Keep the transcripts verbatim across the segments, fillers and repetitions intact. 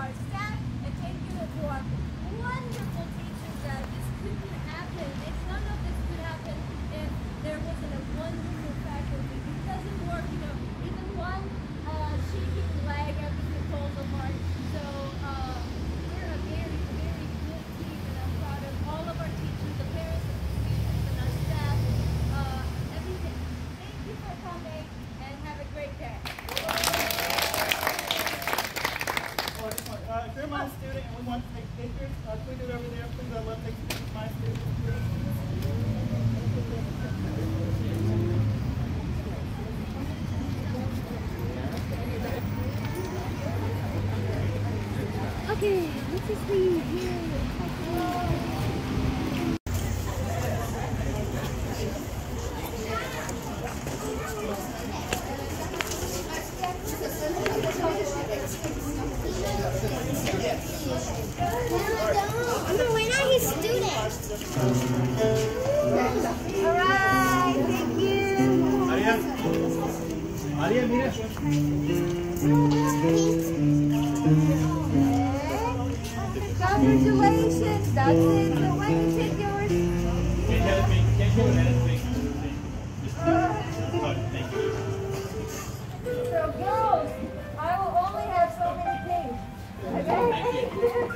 our staff and thank you to our wonderful teachers that this couldn't happen. If none of this could happen if there wasn't a wonderful faculty. It doesn't work, you know, even one uh, shaking leg everything falls apart. So uh, we're a very, very good team and I'm proud of all of our teachers, the parents, the students, and our staff, uh, everything. Thank you for coming and have a great day. Uh, if you're my student and we want to take pictures, uh, can we do it over there, please? I love taking pictures of my students. Okay, this is me. Congratulations, that's it. So when you take yours. Can't you anything? Thank you. So girls, I will only have so many things.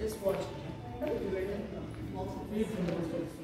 Just watch.